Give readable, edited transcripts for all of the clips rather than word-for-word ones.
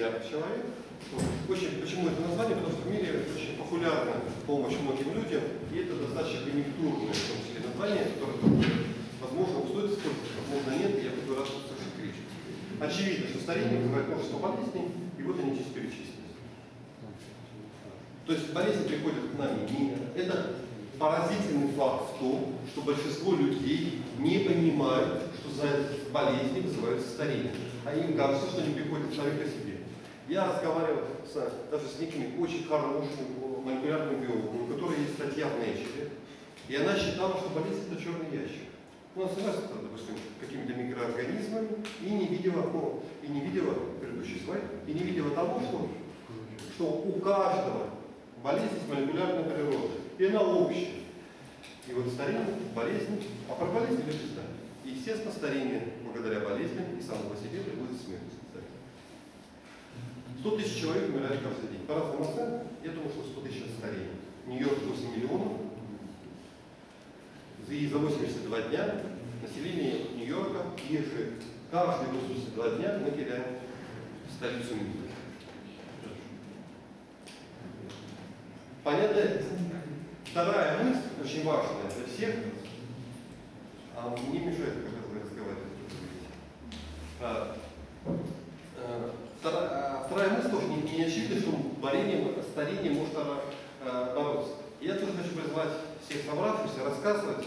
миллиарда человек. Очень, почему это название? Потому что в мире очень популярна помощь многим людям, и это достаточно конъюнктурное, в том числе, название, которое, возможно, стоит использовать, возможно, нет, и я буду рад, что слышать кричит. Очевидно, что старение вызывает множество болезней, и вот они здесь перечислились. То есть болезни приходят к нам не это поразительный факт в том, что большинство людей не понимают, что за болезни вызываются старение, а им кажется, что они приходят сами по себе. Я разговаривал даже с некими очень хорошими молекулярными биологами, у которых есть статья в Nature, и она считала, что болезнь – это черный ящик. Она связана, допустим, какими-то микроорганизмами и не видела, предыдущий слайд, и не видела того, что у каждого болезнь есть молекулярная природа, и она общая. И вот старение, болезнь, а про болезнь лишь и знает. И, естественно, старение благодаря болезням и самого себе приводит к смерти. 100 тысяч человек умирает каждый день. По разным оценкам, я думаю, что 100 тысяч старений. Нью-Йорк 8 миллионов. И за 82 дня население Нью-Йорка каждые 82 дня мы теряем столицу мира. Понятно? Вторая мысль, очень важная для всех. А мне мешает, когда вы разговариваете. Вторая мысль тоже не очевидна, что старение может бороться. Я тоже хочу призвать всех собравшихся рассказывать,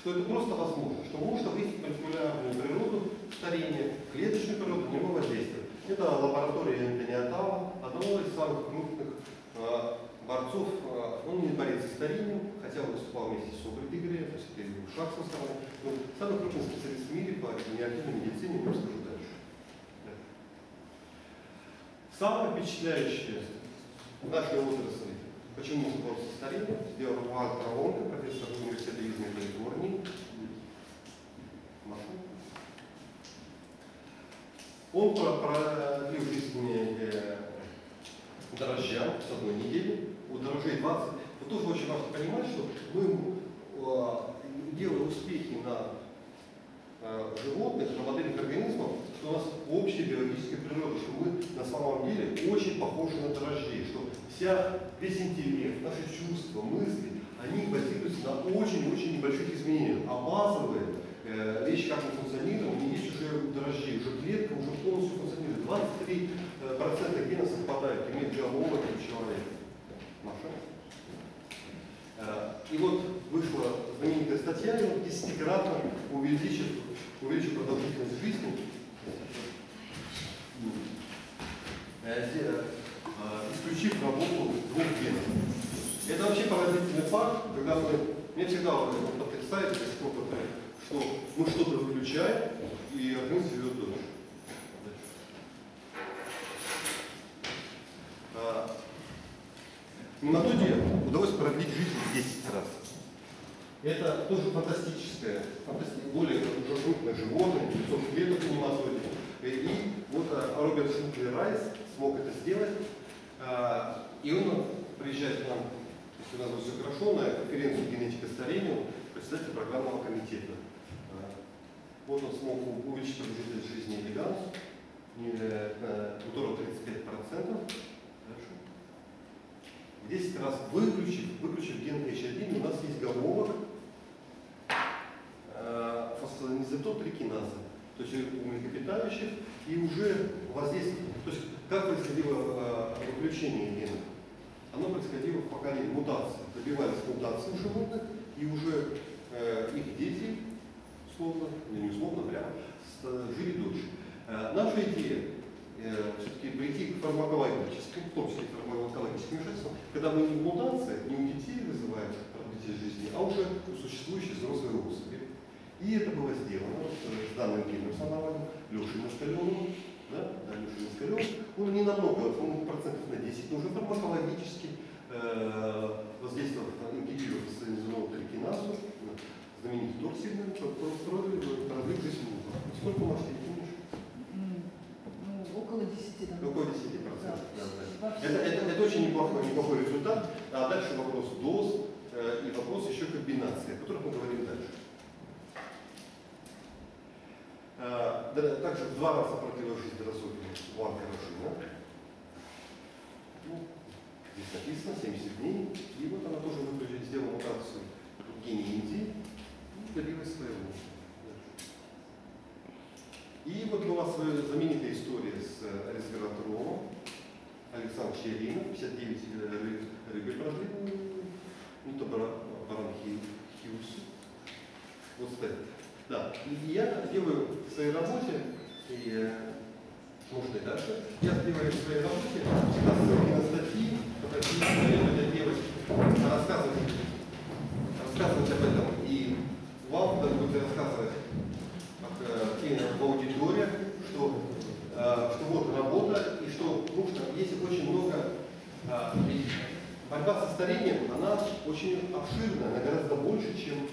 что это просто возможно, что можно выяснить молекулярную природу старения, клеточную природу, на него воздействие. Это лаборатория Энтони Атала, одного из самых крупных борцов. Он не борется с старением, хотя он выступал вместе с Собри Дегре, то есть это его шаг со стороны. Но самый крупный специалист в мире по генеративной медицине, я расскажу дальше. Самое впечатляющее в нашей отрасли, почему мы бороться со старением, сделал Валдор Лонго, профессор университета Южной Калифорнии. Он продлил жизнь дрожжа с одной недели, у дрожжей 20. Вот тоже очень важно понимать, что мы делаем успехи на животных, на модельных организмов, что у нас общая биологическая природа, что мы на самом деле очень похожи на дрожжей, что весь интеллект, наши чувства, мысли, они базируются на очень-очень небольших изменениях, а базовые вещи, как мы функционируем, они есть уже дрожжи, уже клетка уже полностью функционирует. 23% генов совпадают, имеют биологию человека. И вот вышла знаменитая статья, и он 10-кратно увеличит продолжительность жизни. Исключив работу двух генов. Это вообще поразительный факт, когда мне всегда потрясает, что мы что-то выключаем, и организм живет дольше. Нематоде удалось продлить жизнь в 10 раз. Это тоже фантастическое, более уже крупное животное, 500 клеток в нематоде. И вот Роберт Шукли Райс смог это сделать. И он приезжает к нам, если у нас все хорошо, на конференцию «Генетика старения», председатель программного комитета. Вот он смог увеличить продолжительность жизни веганов, которого 35%. 10 раз выключив ген H1, у нас есть гомолог фосфонизотоп-трикиназа, то есть у млекопитающих, и уже воздействие. То есть как происходило выключение гена? Оно происходило в поколении мутации. Добивались мутации у животных, и уже их дети, условно, не условно, прямо, жили дольше. Наша идея все-таки прийти к фармакологическим, в том числе фармакологическим вмешательствам, когда мы не мутация, не у детей вызываем продлительность жизни, а уже у существующей взрослой особи. И это было сделано с данным генерсоналом Лешей Мостальоновым. Лешей Мостальонов, он не намного, он процентов на 10, но уже фармакологически воздействовал ингибировал фосфонизированную трикиназу, знаменитый токсин, продлил жизнь мозга. Сколько у нас около 10%. Да. Около 10%. Да. Это очень неплохой результат. А дальше вопрос доз и вопрос еще комбинации, о которых мы говорим дальше. Также в 2 раза продлилась жизнь дрозофила. ну, здесь написано 70 дней, и вот она тоже выглядит, сделала мутацию в гене Индии и добилась своего. И вот была своя знаменитая история с резвератролом Александр Черин, 59 рублей прожил, ну то баранхиус. Вот стоит. Да. И я делаю в своей работе, и можно и дальше, я делаю в своей работе всегда ссылки на статьи, которые девочки рассказывать об этом. И вам надо будет рассказывать в аудитории, что вот работа и что нужно. Есть очень много. Борьба со старением, она очень обширна, она гораздо больше, чем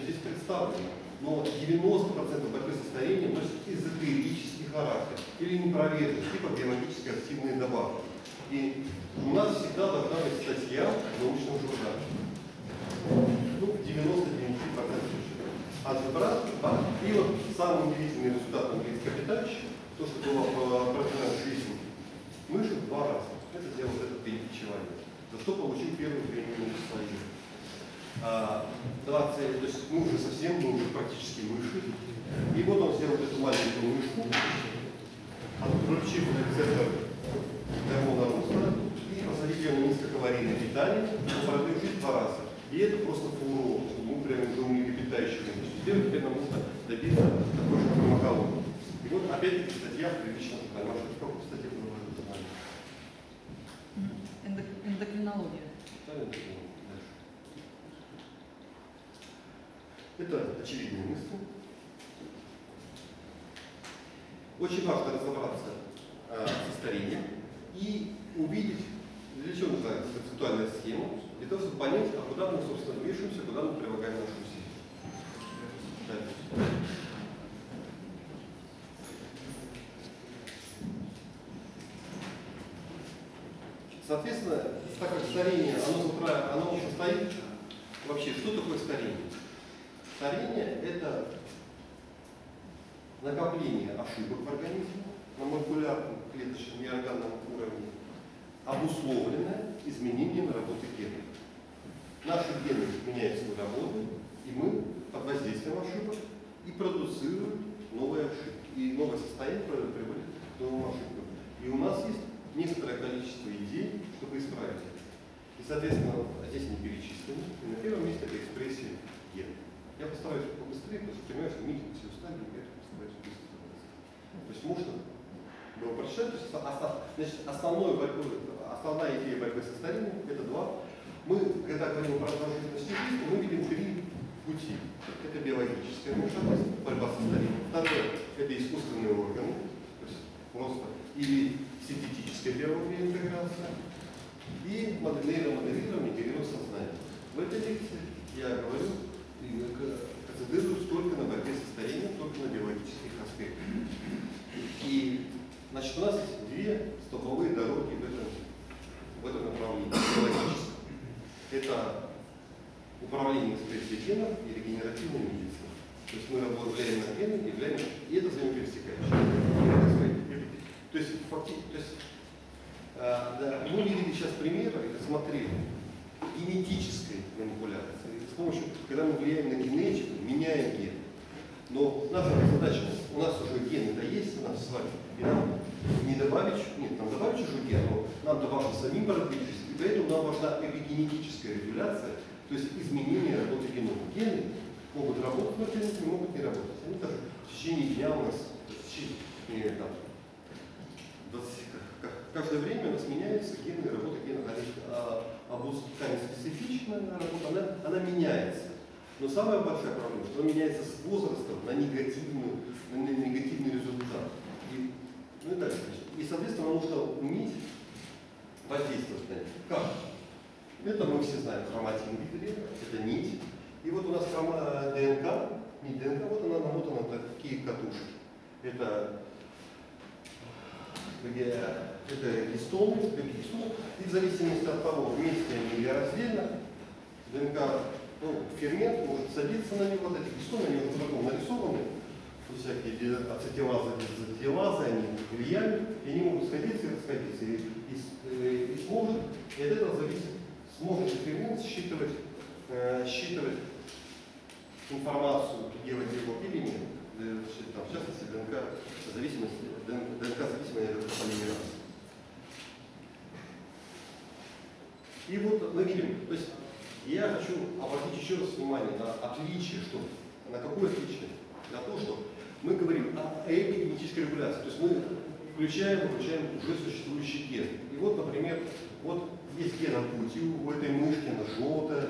здесь представлено. Но 90% борьбы со старением носит эзотерический характер или непроверенный, типа биологически активные добавки. И у нас всегда должна быть статья в научном журнале. Ну, 99%. И вот самый удивительный результат английской передачи, то, что было продлена жизнь мыши в 2 раза. Это сделал этот великий человек, за что получил первую премию свою. 20, то есть мы уже совсем, мы уже практически мыши. И вот он сделал эту маленькую мышку, отключил рецептор гормона роста и посадил ее на низкокалорийное питание, но продлил жизнь 2 раза. И это просто фурор. Мы прям уже у млекопитающих систем, теперь нам нужно добиться такой же фармакологии. И вот опять-таки статья в приличном журнале. Сколько статей было в журнале? Эндокринология. Это очевидные мысли. Очень важно разобраться со старением и увидеть, для чего нужна концептуальная схема, для того, чтобы понять, а куда мы, собственно, движемся, куда мы прилагаем наши усилия. Да. Соответственно, так как старение, оно уже стоит, вообще, что такое старение? Старение – это накопление ошибок в организме на молекулярном, клеточном и органном уровне, обусловленное изменением работы генов. Наши гены меняют свою работу, и мы под воздействием ошибок и продуцируем новые ошибки. И новое состояние приводит к новым ошибкам. И у нас есть некоторое количество идей, чтобы исправить это. И, соответственно, здесь не перечислено. И на первом месте это экспрессия гена. Я постараюсь побыстрее, потому что понимаю, что митинг все устали, и я постараюсь быстро. То есть можно было прочитать. Значит, основная идея борьбы со старением – это 2. Мы, когда говорим про продолжительность жизни, мы видим 3 пути. Это биологическая вмешательство, борьба со старением. Второе – это искусственные органы, то есть просто или синтетическая биология интеграция, и моделирование генерального сознания. В этой лекции я говорю, концентрируются только на борьбе со старением, только на биологических аспектах. И, значит, у нас есть 2 столбовые дороги в этом направлении биологическом. Это управление экспрессией генов и регенеративной медицина. То есть мы влияем на гены, и это взаимопересекающее. То есть, мы видели сейчас примеры, это смотрели, генетической манипуляции. С помощью, когда мы влияем на генетику, меняем ген. Но наша задача, у нас уже гены-то есть, у нас с вами, и нам не добавить, нет, нам добавить уже ген, но нам добавить самим бородичность, и поэтому нам важна эпигенетическая регуляция, то есть изменение работы генома. Гены могут работать, но гены могут не работать. Они даже в течение дня у нас, в течение там, 20, каждое время у нас меняются гены, работа гена, обусловлена специфичная работа, она меняется. Но самая большая проблема, что она меняется с возрастом на негативный результат. И, ну и так дальше. И, соответственно, нужно уметь воздействовать на это. Как? Это мы все знаем, хроматин витре, это нить. И вот у нас ДНК, нить ДНК, вот она намотана на такие катушки. Это гистон, и в зависимости от того, вместе они или раздельно, ДНК, фермент может садиться на него, вот эти гистоны, они вот в таком нарисованы, всякие ацетилазы, они влияют, и они могут сходиться и расходиться. И от этого зависит, сможет эксперимент считывать информацию, делать его или нет. В частности, ДНК-зависимая полимераза. И вот мы видим, то есть я хочу обратить еще раз внимание на отличие, что, на какое отличие? На то, что мы говорим о эпигенетической регуляции, то есть мы включаем уже существующий ген. И вот, например, вот есть ген ампути, у этой мышки она желтая,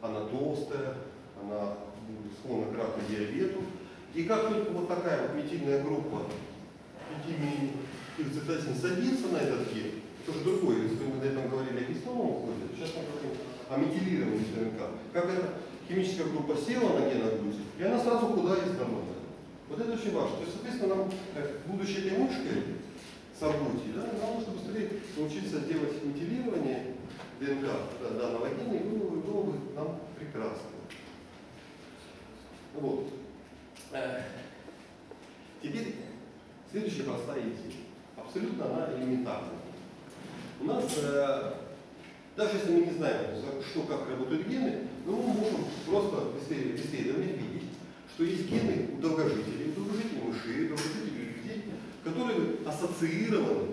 она толстая, она склонна к раку диабету. И как только вот такая вот метильная группа метилмин садится на этот ген, это же другое, если мы до этого говорили о кислотном уходе, сейчас мы говорим о метилировании ДНК. Как эта химическая группа села на ген ампути, и она сразу куда есть домой. Вот это очень важно. То есть, соответственно, нам, будучи этой мышкой с ампути, да, нам нужно быстрее научиться делать метилирование ДНК данного гена, и было бы нам прекрасно. Вот. Теперь следующая простая идея. Абсолютно она элементарна. У нас, даже если мы не знаем, что как работают гены, но мы можем просто в исследованиях видеть, что есть гены у долгожителей, мышей, людей, которые ассоциированы,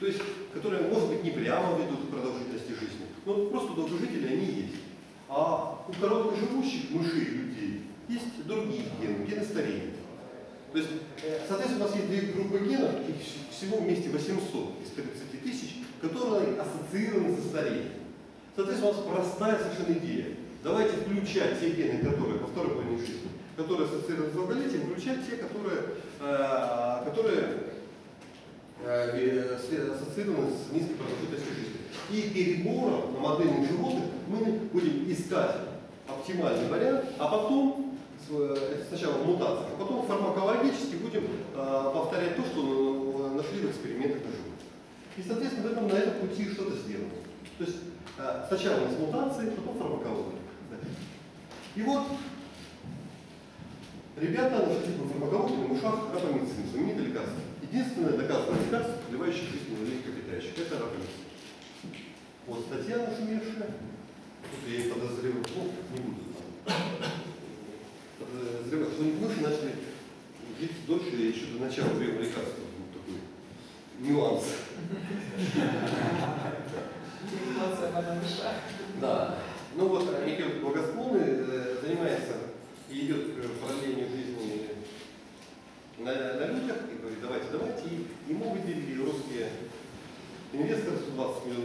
то есть которые, может быть, не прямо ведут к продолжительности жизни, но просто долгожители они есть. А у короткоживущих мышей и людей есть другие гены, гены старения. То есть, соответственно, у нас есть две группы генов, их всего вместе 800 из 30 тысяч, которые ассоциированы со старением. Соответственно, у нас простая совершенно идея. Давайте включать те гены, которые во второй половине жизни, которые ассоциированы с долголетием, включать те, которые ассоциированы с низкой продолжительностью жизни. И перебором на модельных животных мы будем искать оптимальный вариант, а потом сначала мутация, а потом фармакологически будем повторять то, что нашли в экспериментах на животных. И, соответственно, в этом, на этом пути что-то сделано. То есть сначала у нас мутации, потом фармакология. И вот ребята нашли по фармакологии на мышах рапамицин, знаменитое лекарство. Единственное доказанное лекарство, продлевающее жизнь у млекопитающих, это рапамицин. Вот статья нашумевшая, тут я ей подозреваю, не буду там. Подозреваю, что они мыши начали жить дольше еще до начала приема лекарства. Вот такой нюанс. Да. Ну вот Михаил Благосклонный занимается и идет к продлению жизни на людях и говорит, давайте, и ему выделили русские инвесторы 120 миллионов.